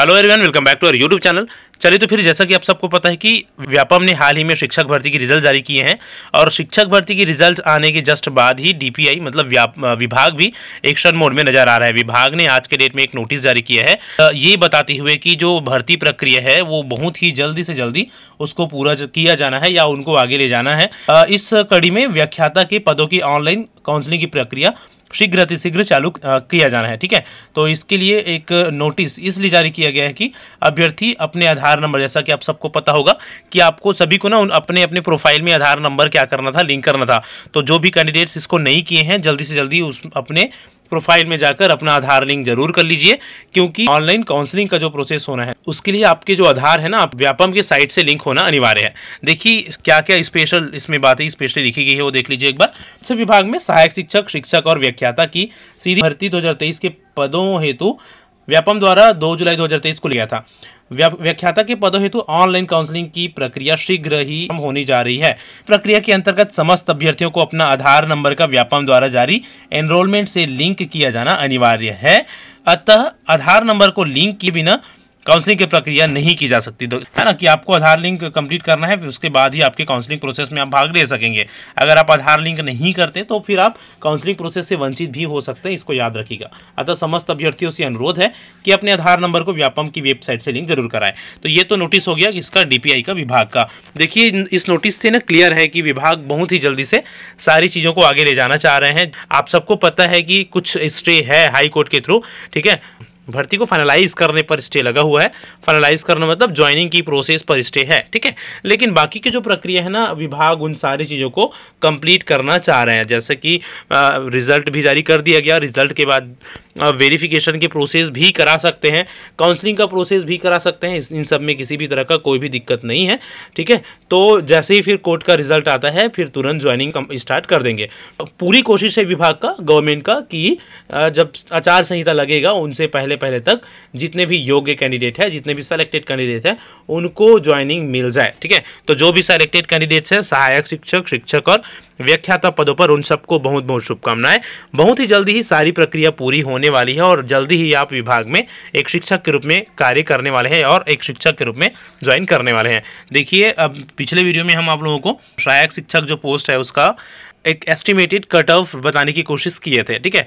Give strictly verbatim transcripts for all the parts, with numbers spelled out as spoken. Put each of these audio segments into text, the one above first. Hello everyone, welcome back to our YouTube channel. चलिए तो फिर जैसा कि आप सबको पता है कि व्यापम ने हाल ही में शिक्षक भर्ती की रिजल्ट जारी किए हैं और शिक्षक भर्ती की रिजल्ट आने के जस्ट बाद ही डीपीआई मतलब विभाग भी एक्शन मोड में नजर आ रहा है। विभाग ने आज के डेट में एक नोटिस जारी किया है ये बताते हुए कि जो भर्ती प्रक्रिया है वो बहुत ही जल्दी से जल्दी उसको पूरा किया जाना है या उनको आगे ले जाना है। इस कड़ी में व्याख्याता के पदों की ऑनलाइन काउंसलिंग की प्रक्रिया शीघ्र अतिशीघ्र चालू किया जाना है। ठीक है, तो इसके लिए एक नोटिस इसलिए जारी किया गया है कि अभ्यर्थी अपने आधार नंबर, जैसा कि आप सबको पता होगा कि आपको सभी को ना अपने अपने प्रोफाइल में आधार नंबर क्या करना था, लिंक करना था। तो जो भी कैंडिडेट्स इसको नहीं किए हैं जल्दी से जल्दी उस अपने प्रोफाइल में जाकर अपना आधार लिंक जरूर कर लीजिए, क्योंकि ऑनलाइन काउंसलिंग का जो प्रोसेस होना है उसके लिए आपके जो आधार है ना, आप व्यापम के साइट से लिंक होना अनिवार्य है। देखिए क्या क्या स्पेशल इसमें बातें स्पेशली लिखी गई है वो देख लीजिए एक बार। शिक्षा विभाग में सहायक शिक्षक, शिक्षक और व्याख्याता की सीधी भर्ती दो हजार तेईस के पदों हेतु व्यापम द्वारा दो जुलाई दो हजार तेईस को लिया था। व्याख्याता के पदों हेतु ऑनलाइन काउंसलिंग की प्रक्रिया शीघ्र ही होनी जा रही है। प्रक्रिया के अंतर्गत समस्त अभ्यर्थियों को अपना आधार नंबर का व्यापम द्वारा जारी एनरोलमेंट से लिंक किया जाना अनिवार्य है। अतः आधार नंबर को लिंक किए बिना काउंसलिंग की प्रक्रिया नहीं की जा सकती, तो है ना कि आपको आधार लिंक कंप्लीट करना है, फिर उसके बाद ही आपके काउंसलिंग प्रोसेस में आप भाग ले सकेंगे। अगर आप आधार लिंक नहीं करते तो फिर आप काउंसलिंग प्रोसेस से वंचित भी हो सकते हैं, इसको याद रखिएगा। अतः समस्त अभ्यर्थियों से अनुरोध है कि अपने आधार नंबर को व्यापम की वेबसाइट से लिंक जरूर कराएं। तो ये तो नोटिस हो गया कि इसका डीपीआई का विभाग का। देखिए इस नोटिस से ना क्लियर है कि विभाग बहुत ही जल्दी से सारी चीज़ों को आगे ले जाना चाह रहे हैं। आप सबको पता है कि कुछ स्टे है हाई कोर्ट के थ्रू, ठीक है, भर्ती को फाइनलाइज करने पर स्टे लगा हुआ है। फाइनलाइज करना मतलब ज्वाइनिंग की प्रोसेस पर स्टे है, ठीक है, लेकिन बाकी की जो प्रक्रिया है ना, विभाग उन सारी चीज़ों को कंप्लीट करना चाह रहे हैं। जैसे कि रिजल्ट भी जारी कर दिया गया, रिजल्ट के बाद वेरिफिकेशन के प्रोसेस भी करा सकते हैं, काउंसलिंग का प्रोसेस भी करा सकते हैं। इन सब में किसी भी तरह का कोई भी दिक्कत नहीं है, ठीक है। तो जैसे ही फिर कोर्ट का रिजल्ट आता है फिर तुरंत ज्वाइनिंग स्टार्ट कर देंगे। पूरी कोशिश है विभाग का, गवर्नमेंट का, कि जब आचार संहिता लगेगा उनसे पहले पहले तक जितने भी योग्य कैंडिडेट है, जितने भी सेलेक्टेड कैंडिडेट है, उनको ज्वाइनिंग मिल जाए, ठीक है। तो जो भी सेलेक्टेड कैंडिडेट्स हैं सहायक शिक्षक, शिक्षक और व्याख्याता पदों पर, उन सबको बहुत बहुत शुभकामनाएं। बहुत ही जल्दी ही सारी प्रक्रिया पूरी होने वाली है और जल्दी ही आप विभाग में एक शिक्षक के रूप में कार्य करने वाले हैं और एक शिक्षक के रूप में ज्वाइन करने वाले हैं। देखिए अब पिछले वीडियो में हम आप लोगों को सहायक शिक्षक जो पोस्ट है उसका एक एस्टिमेटेड कट ऑफ बताने की कोशिश किए थे, ठीक है।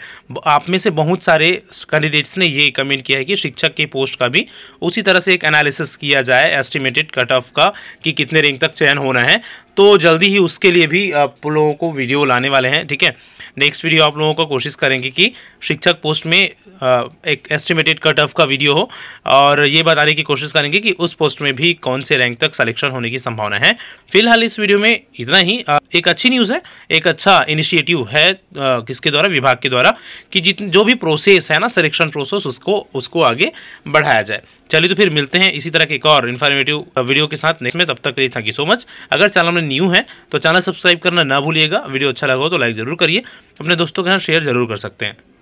आप में से बहुत सारे कैंडिडेट्स ने ये कमेंट किया है कि शिक्षक की पोस्ट का भी उसी तरह से एक एनालिसिस किया जाए एस्टिमेटेड कट ऑफ का, कि कितने रैंक तक चयन होना है। तो जल्दी ही उसके लिए भी आप लोगों को वीडियो लाने वाले हैं, ठीक है। नेक्स्ट वीडियो आप लोगों को कोशिश करेंगे कि शिक्षक पोस्ट में एक एस्टिमेटेड कट ऑफ का वीडियो हो और ये बताने की कोशिश करेंगे कि उस पोस्ट में भी कौन से रैंक तक सिलेक्शन होने की संभावना है। फिलहाल इस वीडियो में इतना ही। एक अच्छी न्यूज़ है, एक अच्छा इनिशिएटिव है किसके द्वारा, विभाग के द्वारा, कि जितने जो भी प्रोसेस है ना सिलेक्शन प्रोसेस उसको उसको आगे बढ़ाया जाए। चलिए तो फिर मिलते हैं इसी तरह के एक और इन्फॉर्मेटिव वीडियो के साथ नेक्स्ट में। तब तक के लिए थैंक यू सो मच। अगर चैनल में न्यू है तो चैनल सब्सक्राइब करना ना भूलिएगा। वीडियो अच्छा लगा हो तो लाइक जरूर करिए, अपने दोस्तों के साथ शेयर जरूर कर सकते हैं।